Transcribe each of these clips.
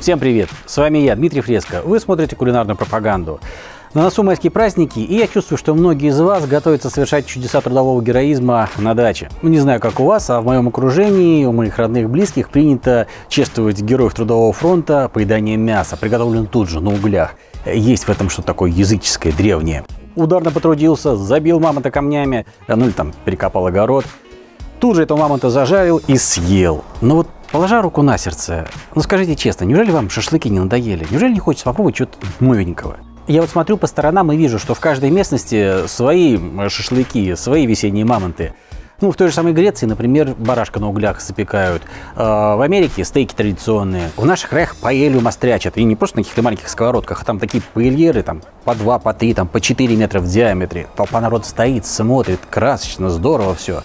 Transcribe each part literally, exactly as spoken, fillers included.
Всем привет! С вами я, Дмитрий Фреско. Вы смотрите «Кулинарную пропаганду». На носу майские праздники, и я чувствую, что многие из вас готовятся совершать чудеса трудового героизма на даче. Ну, не знаю, как у вас, а в моем окружении, у моих родных, близких принято чествовать героев трудового фронта поеданием мяса, приготовленным тут же, на углях. Есть в этом что-то такое языческое, древнее. Ударно потрудился, забил мамонта камнями, ну или там перекопал огород. Тут же этого мамонта зажарил и съел. Но вот положа руку на сердце, ну скажите честно, неужели вам шашлыки не надоели? Неужели не хочется попробовать чего-то новенького? Я вот смотрю по сторонам и вижу, что в каждой местности свои шашлыки, свои весенние мамонты. Ну, в той же самой Греции, например, барашка на углях запекают. В Америке стейки традиционные. В наших краях паэлью мастрячат. И не просто на каких-то маленьких сковородках, а там такие паэльеры, там по два, по три, там по четыре метра в диаметре. Толпа народа стоит, смотрит, красочно, здорово все.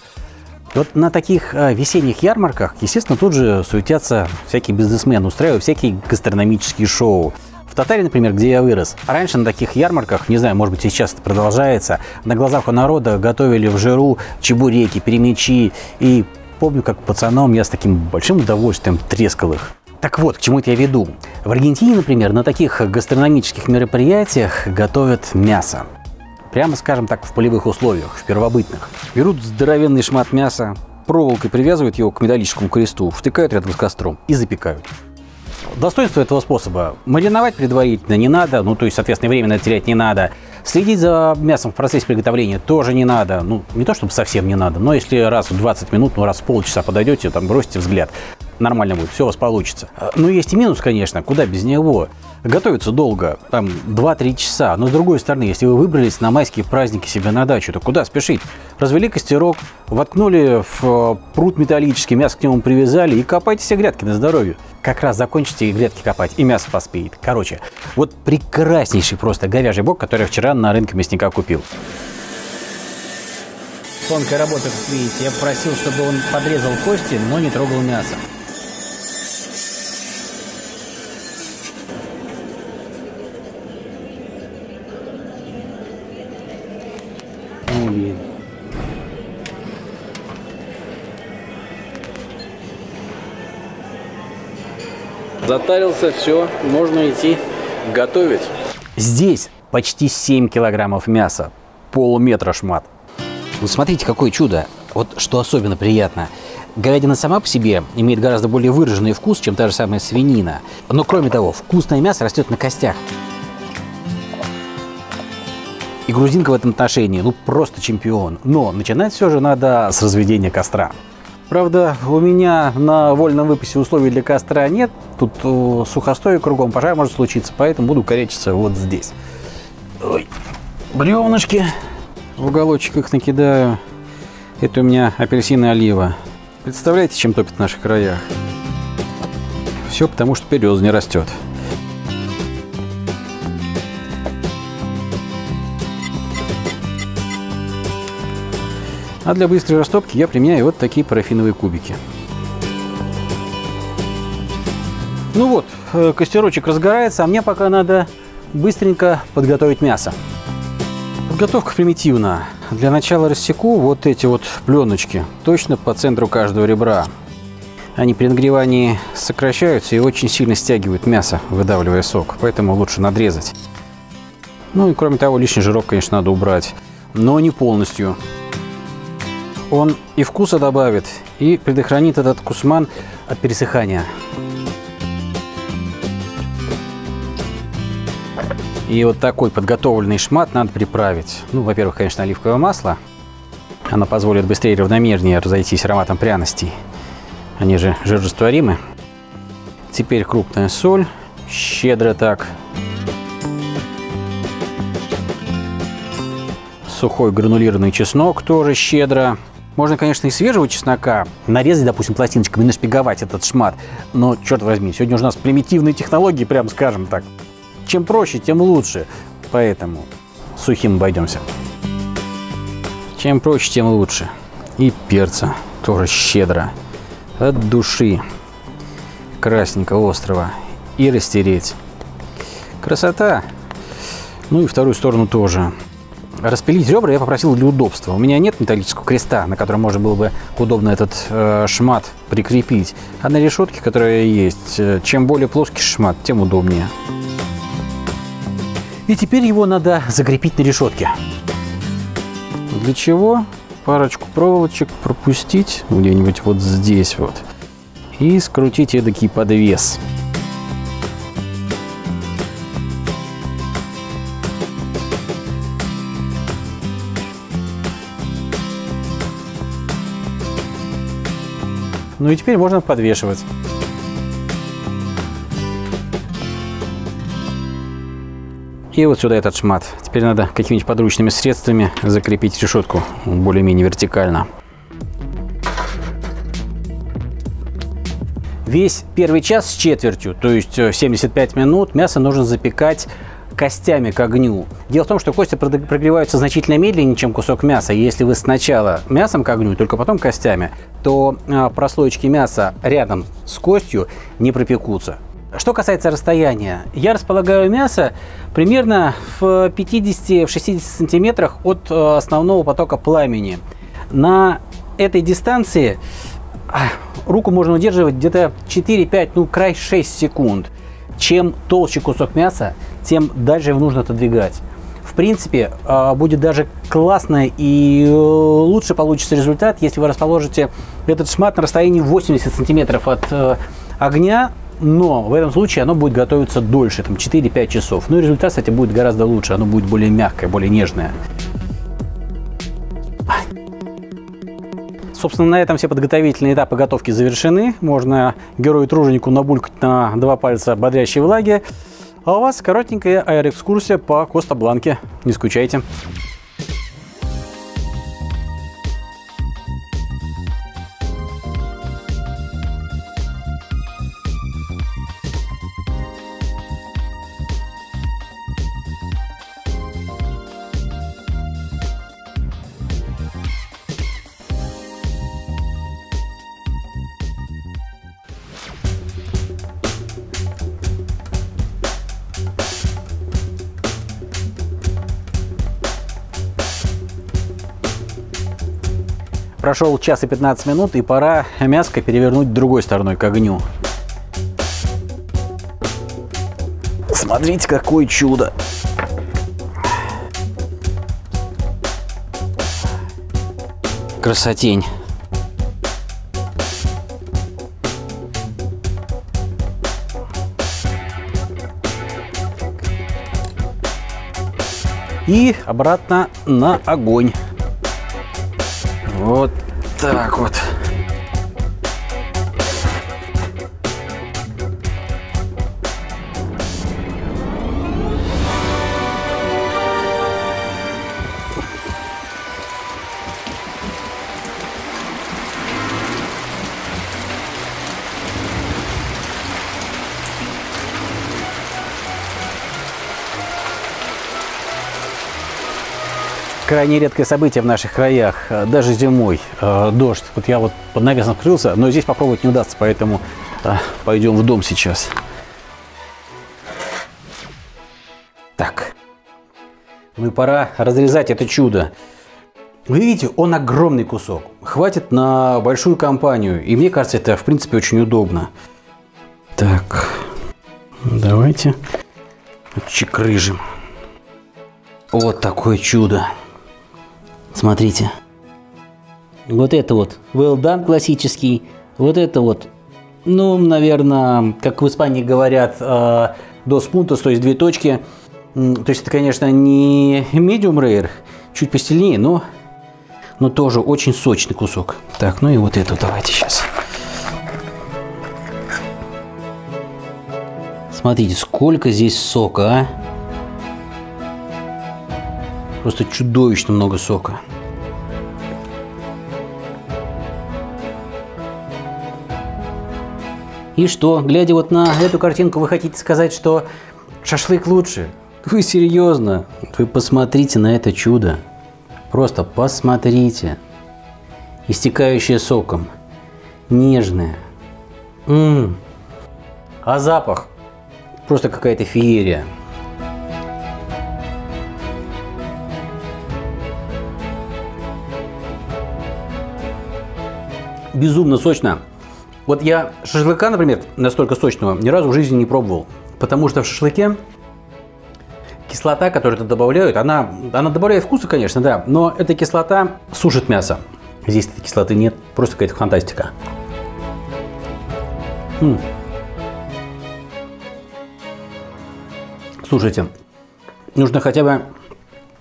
И вот на таких весенних ярмарках, естественно, тут же суетятся всякие бизнесмены, устраивают всякие гастрономические шоу. В Татарии, например, где я вырос, раньше на таких ярмарках, не знаю, может быть, сейчас это продолжается, на глазах у народа готовили в жиру чебуреки, перемечи. И помню, как пацаном я с таким большим удовольствием трескал их. Так вот, к чему это я веду. В Аргентине, например, на таких гастрономических мероприятиях готовят мясо. Прямо, скажем так, в полевых условиях, в первобытных. Берут здоровенный шмат мяса, проволокой привязывают его к металлическому кресту, втыкают рядом с костром и запекают. Достоинство этого способа – мариновать предварительно не надо, ну, то есть, соответственно, временно терять не надо. Следить за мясом в процессе приготовления тоже не надо. Ну, не то чтобы совсем не надо, но если раз в двадцать минут, ну, раз в полчаса подойдете, там, бросите взгляд. Нормально будет, все у вас получится. Но есть и минус, конечно, куда без него. Готовится долго, там, два-три часа. Но, с другой стороны, если вы выбрались на майские праздники себе на дачу, то куда спешить? Развели костерок, воткнули в прут металлический, мясо к нему привязали и копайте все грядки на здоровье. Как раз закончите и грядки копать, и мясо поспеет. Короче, вот прекраснейший просто говяжий бок, который я вчера на рынке мясника купил. Тонкая работа, как видите. Я просил, чтобы он подрезал кости, но не трогал мясо. Блин. Затарился, все, можно идти готовить. Здесь почти семь килограммов мяса, полметра шмат. Вот смотрите, какое чудо. Вот что особенно приятно. Говядина сама по себе имеет гораздо более выраженный вкус, чем та же самая свинина. Но кроме того, вкусное мясо растет на костях. И грузинка в этом отношении, ну, просто чемпион. Но начинать все же надо с разведения костра. Правда, у меня на вольном выпасе условий для костра нет. Тут сухостой кругом, пожар может случиться, поэтому буду корячиться вот здесь. Ой, бревнышки. В уголочек их накидаю. Это у меня апельсин и олива. Представляете, чем топит в наших краях? Все потому, что береза не растет. А для быстрой растопки я применяю вот такие парафиновые кубики. Ну вот, костерочек разгорается, а мне пока надо быстренько подготовить мясо. Подготовка примитивна. Для начала рассеку вот эти вот пленочки, точно по центру каждого ребра. Они при нагревании сокращаются и очень сильно стягивают мясо, выдавливая сок, поэтому лучше надрезать. Ну и кроме того, лишний жирок, конечно, надо убрать, но не полностью. Он и вкуса добавит, и предохранит этот кусман от пересыхания. И вот такой подготовленный шмат надо приправить. Ну, во-первых, конечно, оливковое масло. Оно позволит быстрее и равномернее разойтись ароматом пряностей. Они же жирорастворимы. Теперь крупная соль. Щедро так. Сухой гранулированный чеснок тоже щедро. Можно, конечно, и свежего чеснока нарезать, допустим, пластиночками, нашпиговать этот шмат. Но, черт возьми, сегодня у нас примитивные технологии, прям скажем так. Чем проще, тем лучше. Поэтому сухим обойдемся. Чем проще, тем лучше. И перца тоже щедро. От души. Красненького, острого. И растереть. Красота. Ну и вторую сторону тоже. распилить ребра я попросил для удобства. У меня нет металлического креста, на котором можно было бы удобно этот э, шмат прикрепить. А на решетке, которая есть, чем более плоский шмат, тем удобнее. И теперь его надо закрепить на решетке. Для чего? Парочку проволочек пропустить где-нибудь вот здесь вот. И скрутить эдакий подвес. Ну и теперь можно подвешивать. И вот сюда этот шмат. Теперь надо какими-нибудь подручными средствами закрепить решетку более-менее вертикально. Весь первый час с четвертью, то есть семьдесят пять минут, мясо нужно запекать костями к огню. Дело в том, что кости прогреваются значительно медленнее, чем кусок мяса. Если вы сначала мясом к огню, только потом костями, то прослоечки мяса рядом с костью не пропекутся. Что касается расстояния, я располагаю мясо примерно в пятидесяти-шестидесяти сантиметрах от основного потока пламени. На этой дистанции руку можно удерживать где-то четыре-пять, ну край шесть секунд. Чем толще кусок мяса, тем дальше его нужно отодвигать. В принципе, будет даже классно и лучше получится результат, если вы расположите этот шмат на расстоянии восьмидесяти сантиметров от огня, но в этом случае оно будет готовиться дольше, там четыре-пять часов. Ну и результат, кстати, будет гораздо лучше, оно будет более мягкое, более нежное. Собственно, на этом все подготовительные этапы готовки завершены. Можно герою-труженику набулькать на два пальца бодрящей влаги. А у вас коротенькая аэроэкскурсия по Коста-Бланке. Не скучайте. Прошел час и пятнадцать минут, и пора мяско перевернуть другой стороной к огню. Смотрите, какое чудо! Красотень! И обратно на огонь. Вот так вот. Крайне редкое событие в наших краях, даже зимой, э, дождь. Вот я вот под навесом скрылся, но здесь попробовать не удастся, поэтому э, пойдем в дом сейчас. Так, ну и пора разрезать это чудо. Вы видите, он огромный кусок, хватит на большую компанию, и мне кажется, это в принципе очень удобно. Так, давайте отчекрыжим. Вот такое чудо. Смотрите. Вот это вот well done классический. Вот это вот, ну, наверное, как в Испании говорят, dos puntos, то есть две точки. То есть это, конечно, не medium rare, чуть посильнее, но, но тоже очень сочный кусок. Так, ну и вот эту давайте сейчас. Смотрите, сколько здесь сока, а! Просто чудовищно много сока. И что, глядя вот на эту картинку, вы хотите сказать, что шашлык лучше? Вы серьезно? Вы посмотрите на это чудо. Просто посмотрите. Истекающее соком. Нежное. М-м-м. А запах? Просто какая-то феерия. безумно сочно. Вот я шашлыка, например, настолько сочного ни разу в жизни не пробовал, потому что в шашлыке кислота, которую это добавляют, она, она добавляет вкуса, конечно, да, но эта кислота сушит мясо. Здесь этой кислоты нет, просто какая-то фантастика. М-м. Слушайте, нужно хотя бы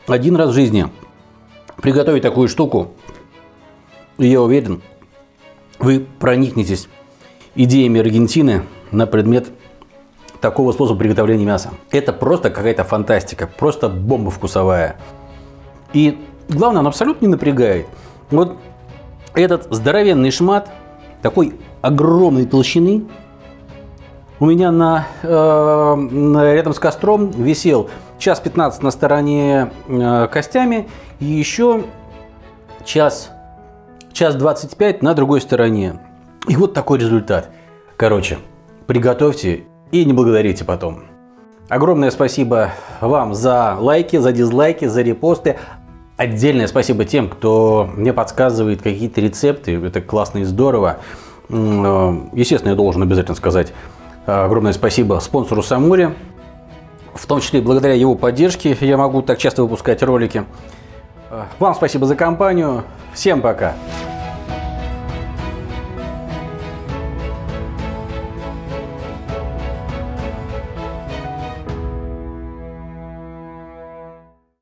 один раз в жизни приготовить такую штуку, и я уверен, вы проникнетесь идеями Аргентины на предмет такого способа приготовления мяса. Это просто какая-то фантастика, просто бомба вкусовая. И главное, он абсолютно не напрягает. Вот этот здоровенный шмат такой огромной толщины у меня на, э, рядом с костром висел час пятнадцать на стороне э, костями и еще час, час двадцать пять на другой стороне. И вот такой результат. Короче, приготовьте и не благодарите потом. Огромное спасибо вам за лайки, за дизлайки, за репосты. Отдельное спасибо тем, кто мне подсказывает какие-то рецепты. Это классно и здорово. Естественно, я должен обязательно сказать огромное спасибо спонсору Самуре. В том числе благодаря его поддержке я могу так часто выпускать ролики. Вам спасибо за компанию. Всем пока!